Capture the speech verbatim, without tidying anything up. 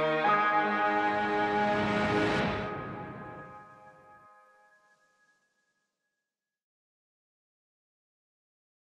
Bye.